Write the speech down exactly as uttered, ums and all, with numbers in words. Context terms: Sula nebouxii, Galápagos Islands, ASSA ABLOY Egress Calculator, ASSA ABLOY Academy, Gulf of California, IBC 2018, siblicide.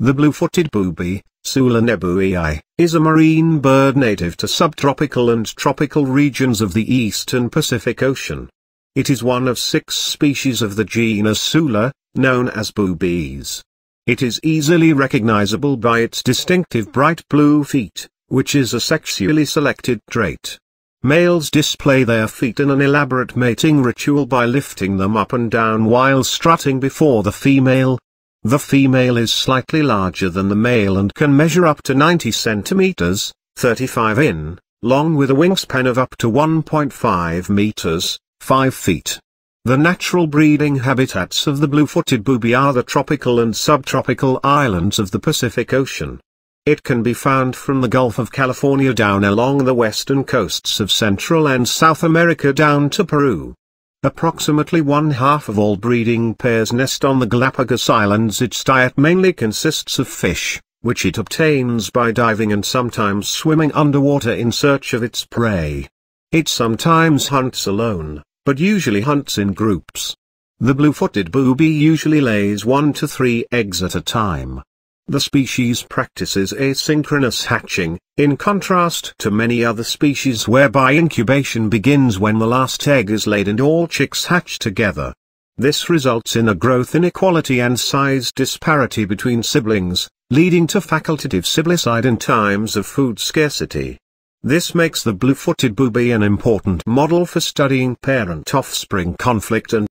The blue-footed booby, Sula nebouxii, is a marine bird native to subtropical and tropical regions of the eastern Pacific Ocean. It is one of six species of the genus Sula, known as boobies. It is easily recognizable by its distinctive bright blue feet, which is a sexually selected trait. Males display their feet in an elaborate mating ritual by lifting them up and down while strutting before the female. The female is slightly larger than the male and can measure up to ninety centimeters, thirty-five inches, long with a wingspan of up to one point five meters, five feet. The natural breeding habitats of the blue-footed booby are the tropical and subtropical islands of the Pacific Ocean. It can be found from the Gulf of California down along the western coasts of Central and South America down to Peru. Approximately one half of all breeding pairs nest on the Galápagos Islands. Its diet mainly consists of fish, which it obtains by diving and sometimes swimming underwater in search of its prey. It sometimes hunts alone, but usually hunts in groups. The blue-footed booby usually lays one to three eggs at a time. The species practices asynchronous hatching, in contrast to many other species whereby incubation begins when the last egg is laid and all chicks hatch together. This results in a growth inequality and size disparity between siblings, leading to facultative siblicide in times of food scarcity. This makes the blue-footed booby an important model for studying parent-offspring conflict and